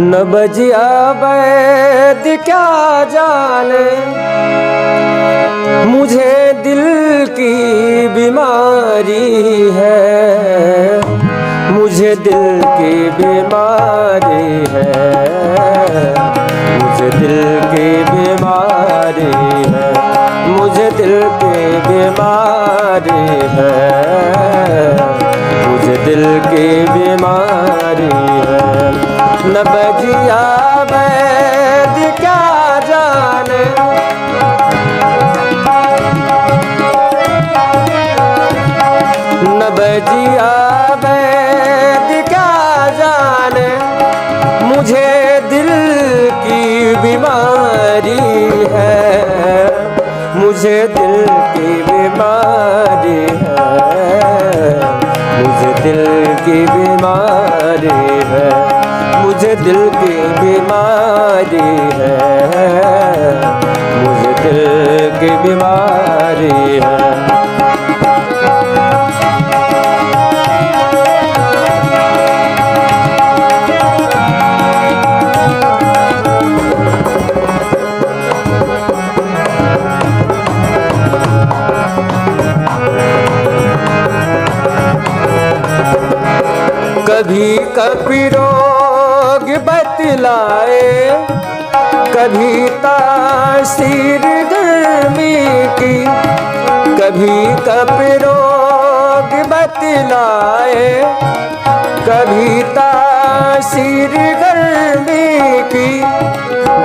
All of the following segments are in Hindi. नबजिया वैद क्या जाने मुझे दिल की बीमारी है, मुझे दिल की बीमारी है, मुझे दिल की बीमारी है, मुझे दिल की बीमारी है, मुझे दिल की बीमारी है। नबजिया वैद क्या जाने, नबजिया वैद क्या जाने मुझे दिल की बीमारी है, मुझे दिल की बीमारी है, मुझे दिल की बीमारी है, मुझे दिल की बीमारी है, मुझे दिल की बीमारी है। कभी कभी बतलाए कभी तासीर गर्मी की, कभी कभी रोग बतलाए कभी तासीर गर्मी की,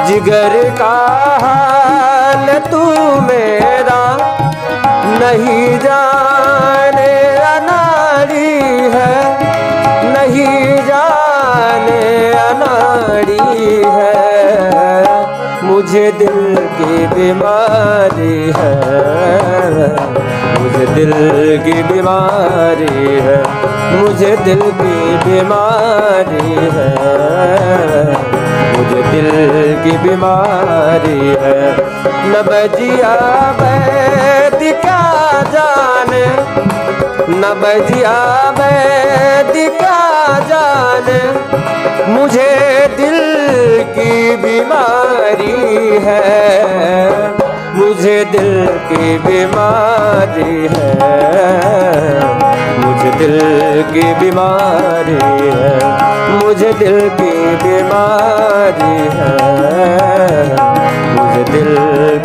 जिगर का हाल तू मेरा नहीं जाने अनाड़ी है, नहीं जाने अनाड़ी है, मुझे दिल की बीमारी है, मुझे दिल की बीमारी है, मुझे दिल की बीमारी है, मुझे दिल की बीमारी है। नबजिया वैद क्या जाने, नबजिया वैद क्या जाने मुझे दिल की बीमारी है, मुझे दिल की बीमारी है, मुझे दिल की बीमारी है, मुझे दिल की बीमारी है, मुझे दिल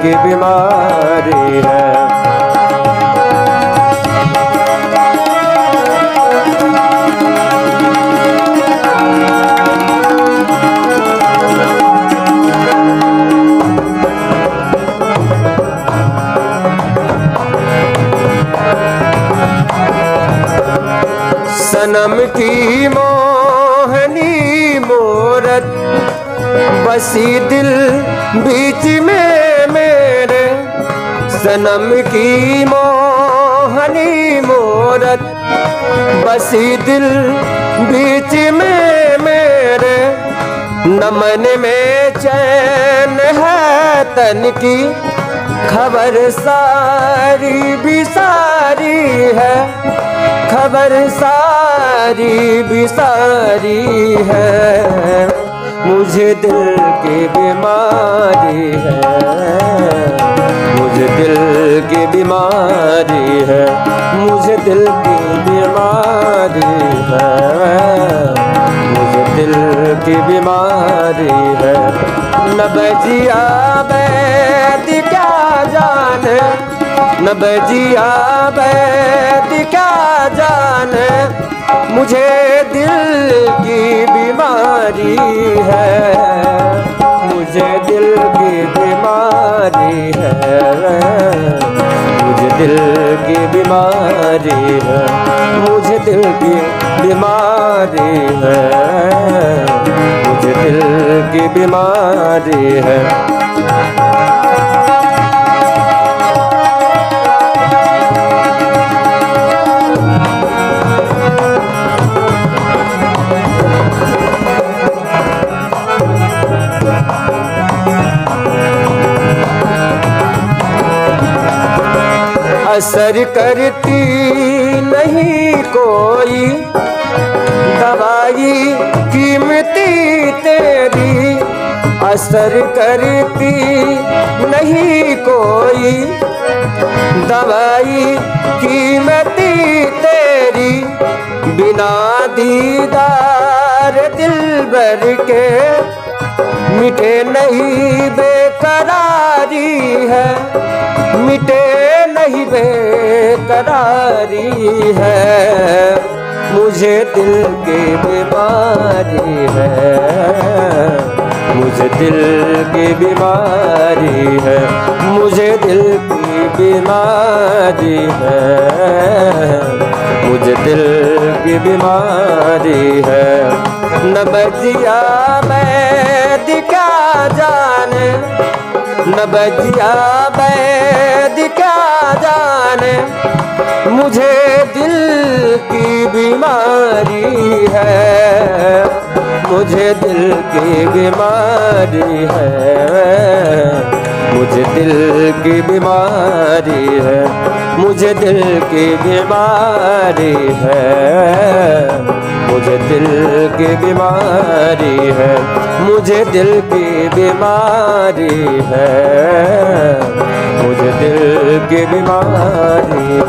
की बीमारी है। सनम की मोहनी मूरत बसी दिल बीच में मेरे, सनम की मोहनी मूरत बसी दिल बीच में मेरे, न मन में चैन है तन की खबर सारी बिसारी है, खबर सारी बिसारी है, मुझे दिल की बीमारी है, मुझे दिल की बीमारी है, मुझे दिल की बीमारी है, मुझे दिल की बीमारी है। नबजिया वैद क्या जाने, नबजिया वैद क्या जाने मुझे दिल की बीमारी है, मुझे दिल की बीमारी है, मुझे दिल की बीमारी है, मुझे दिल की बीमारी है, मुझे दिल की बीमारी है। असर करती नहीं कोई दवाई कीमती तेरी असर करती नहीं कोई दवाई कीमती तेरी बिना दीदार दिल भर के मिटे नहीं बेकरारी है, मिटे नहीं बेकरारी है, मुझे दिल की बीमारी है, मुझे दिल की बीमारी है, मुझे दिल की बीमारी है, मुझे दिल की बीमारी है। नबजिया वैद क्या जाने, नबजिया वैद क्या जाने, मुझे दिल की बीमारी है, मुझे दिल की बीमारी है, मुझे दिल की बीमारी है, मुझे दिल की बीमारी है, मुझे दिल की बीमारी है, मुझे दिल की बीमारी है, मुझे दिल की बीमारी।